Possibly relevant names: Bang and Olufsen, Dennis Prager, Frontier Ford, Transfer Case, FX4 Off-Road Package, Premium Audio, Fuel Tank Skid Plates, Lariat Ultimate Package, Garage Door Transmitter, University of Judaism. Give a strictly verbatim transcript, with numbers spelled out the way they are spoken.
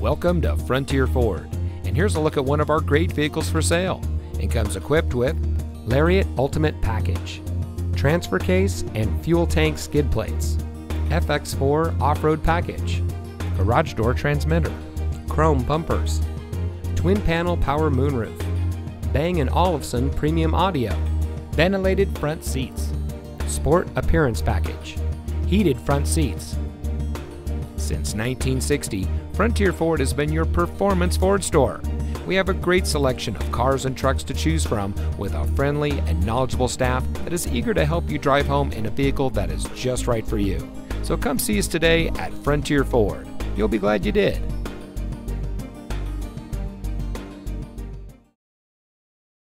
Welcome to Frontier Ford, and here's a look at one of our great vehicles for sale, and comes equipped with Lariat Ultimate Package, Transfer Case and Fuel Tank Skid Plates, F X four Off-Road Package, Garage Door Transmitter, Chrome Bumpers, Twin Panel Power Moonroof, Bang and Olufsen Premium Audio, ventilated front seats, Sport Appearance Package, heated front seats. Since nineteen sixty, Frontier Ford has been your performance Ford store. We have a great selection of cars and trucks to choose from, with a friendly and knowledgeable staff that is eager to help you drive home in a vehicle that is just right for you. So come see us today at Frontier Ford. You'll be glad you did.